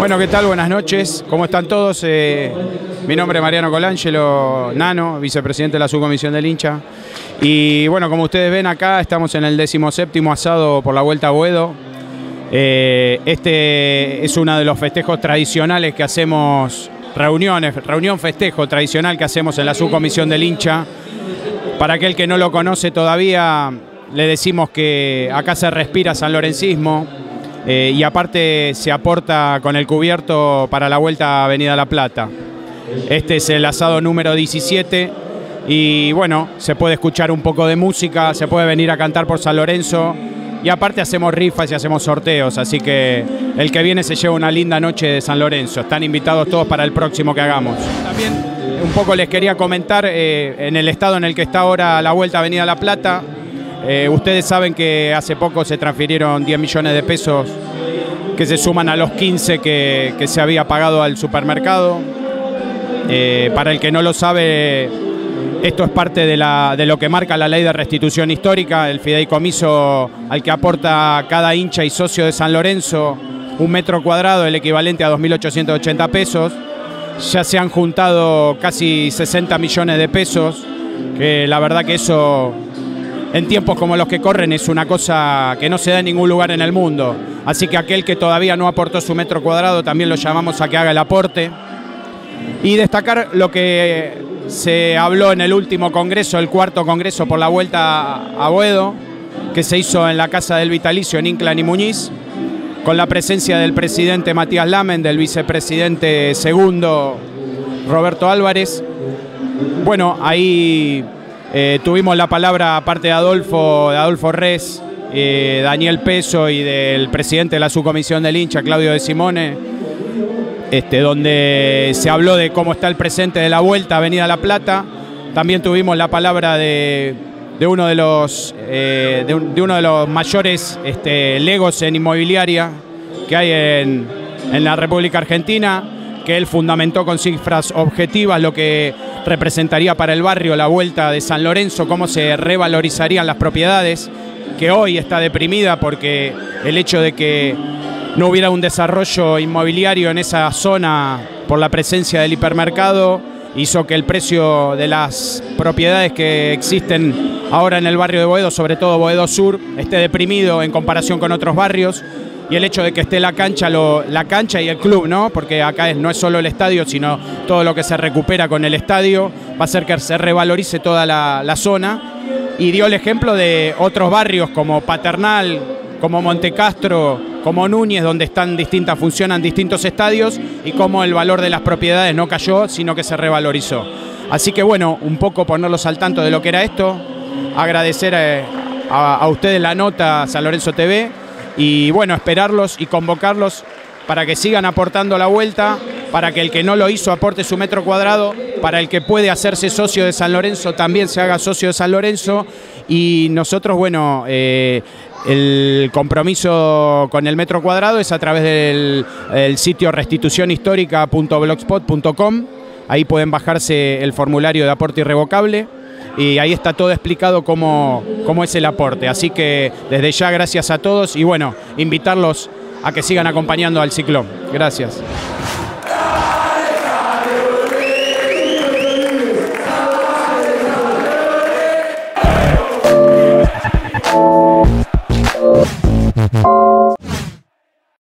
Bueno, ¿qué tal? Buenas noches. ¿Cómo están todos? Mi nombre es Mariano Colangelo Nano, vicepresidente de la Subcomisión del Hincha. Y bueno, como ustedes ven acá, estamos en el 17º asado por la Vuelta a Boedo. Este es uno de los festejos tradicionales que hacemos, reunión-festejo tradicional que hacemos en la Subcomisión del Hincha. Para aquel que no lo conoce todavía, le decimos que acá se respira San Lorencismo. Y aparte se aporta con el cubierto para la Vuelta a Avenida La Plata. Este es el asado número 17 y bueno, se puede escuchar un poco de música, se puede venir a cantar por San Lorenzo y aparte hacemos rifas y hacemos sorteos, así que el que viene se lleva una linda noche de San Lorenzo. Están invitados todos para el próximo que hagamos. También un poco les quería comentar en el estado en el que está ahora la Vuelta a Avenida La Plata. Ustedes saben que hace poco se transfirieron 10 millones de pesos que se suman a los 15 que se había pagado al supermercado. Para el que no lo sabe, esto es parte de lo que marca la ley de restitución histórica, el fideicomiso al que aporta cada hincha y socio de San Lorenzo un metro cuadrado, el equivalente a 2.880 pesos. Ya se han juntado casi 60 millones de pesos, que la verdad que eso, en tiempos como los que corren, es una cosa que no se da en ningún lugar en el mundo. Así que aquel que todavía no aportó su metro cuadrado, también lo llamamos a que haga el aporte. Y destacar lo que se habló en el último congreso, el cuarto congreso por la Vuelta a Boedo, que se hizo en la Casa del Vitalicio en Inclán y Muñiz, con la presencia del presidente Matías Lamen, del vicepresidente segundo Roberto Álvarez. Bueno, ahí tuvimos la palabra, aparte de Adolfo Rez, Daniel Peso y del presidente de la Subcomisión del Hincha, Claudio de Simone, donde se habló de cómo está el presente de la Vuelta a Avenida La Plata. También tuvimos la palabra de uno de los mayores legos en inmobiliaria que hay en la República Argentina, que él fundamentó con cifras objetivas lo que representaría para el barrio la Vuelta de San Lorenzo, cómo se revalorizarían las propiedades, que hoy está deprimida porque el hecho de que no hubiera un desarrollo inmobiliario en esa zona por la presencia del hipermercado hizo que el precio de las propiedades que existen ahora en el barrio de Boedo, sobre todo Boedo Sur, esté deprimido en comparación con otros barrios. Y el hecho de que esté la cancha y el club, ¿no? Porque acá no es solo el estadio, sino todo lo que se recupera con el estadio, va a hacer que se revalorice toda la zona. Y dio el ejemplo de otros barrios como Paternal, como Montecastro, como Núñez, donde funcionan distintos estadios, y cómo el valor de las propiedades no cayó, sino que se revalorizó. Así que bueno, un poco ponerlos al tanto de lo que era esto, agradecer a ustedes la nota, San Lorenzo TV, y bueno, esperarlos y convocarlos para que sigan aportando la Vuelta, para que el que no lo hizo aporte su metro cuadrado, para el que puede hacerse socio de San Lorenzo también se haga socio de San Lorenzo. Y nosotros, bueno, el compromiso con el metro cuadrado es a través del sitio restituciónhistórica.blogspot.com. Ahí pueden bajarse el formulario de aporte irrevocable. Y ahí está todo explicado cómo es el aporte. Así que desde ya gracias a todos y bueno, invitarlos a que sigan acompañando al Ciclón. Gracias.